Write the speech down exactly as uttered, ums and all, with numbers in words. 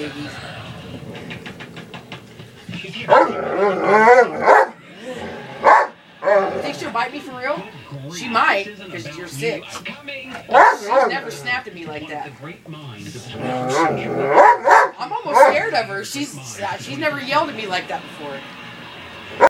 babies. You think she'll bite me for real? She might, because you're sick. She's never snapped at me like that. I'm almost scared of her. She's she's never yelled at me like that before.